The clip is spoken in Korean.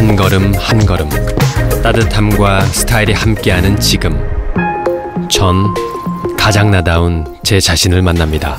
한 걸음 한 걸음 따뜻함과 스타일이 함께하는 지금, 전 가장 나다운 제 자신을 만납니다.